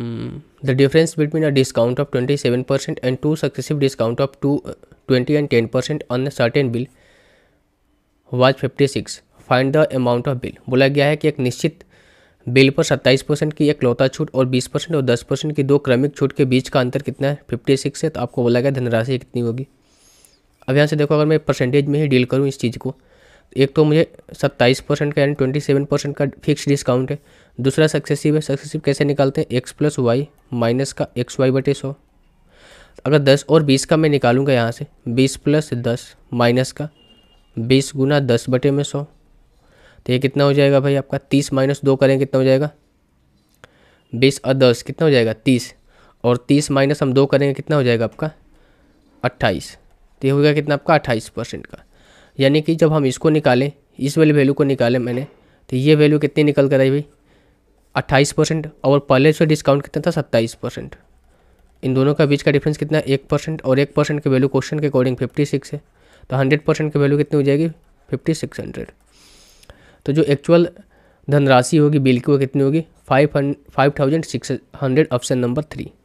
The difference between a discount of 27% and two successive discount of 20 and 10% on a certain bill was 56. Find the amount of bill. बोला गया है कि एक निश्चित bill पर 27% की एक लौता छूट और 20% और 10% की दो क्रमिक छूट के बीच का अंतर कितना है, 56 है। तो आपको बोला गया धनराशि कितनी होगी। अब यहाँ से देखो, अगर मैं परसेंटेज में ही डील करूँ इस चीज़ को, एक तो मुझे 27% का यानी 27% का फिक्स डिस्काउंट है, दूसरा सक्सेसिव है। सक्सेसिव कैसे निकालते हैं, x प्लस वाई माइनस का xy/100। अगर 10 और 20 का मैं निकालूंगा यहाँ से, 20 प्लस 10 माइनस का 20 गुना 10/100, तो ये कितना हो जाएगा भाई आपका 30 - 2 करें कितना हो जाएगा 20 और 10 कितना हो जाएगा 30, और 30 - हम 2 करेंगे कितना हो जाएगा आपका 28। तो ये हो गया कितना आपका 28% का। यानी कि जब हम इसको निकालें, इस वाली वैल्यू को निकालें मैंने, तो ये वैल्यू कितनी निकल कर आई भाई 28%, और पहले से डिस्काउंट कितना था 27%। इन दोनों का बीच का डिफरेंस कितना है 1%, और 1% की वैल्यू क्वेश्चन के अकॉर्डिंग 56 है। तो 100% की वैल्यू कितनी हो जाएगी 5600। तो जो एक्चुअल धनराशि होगी बिल की वो कितनी होगी 5,600 ऑप्शन नंबर 3।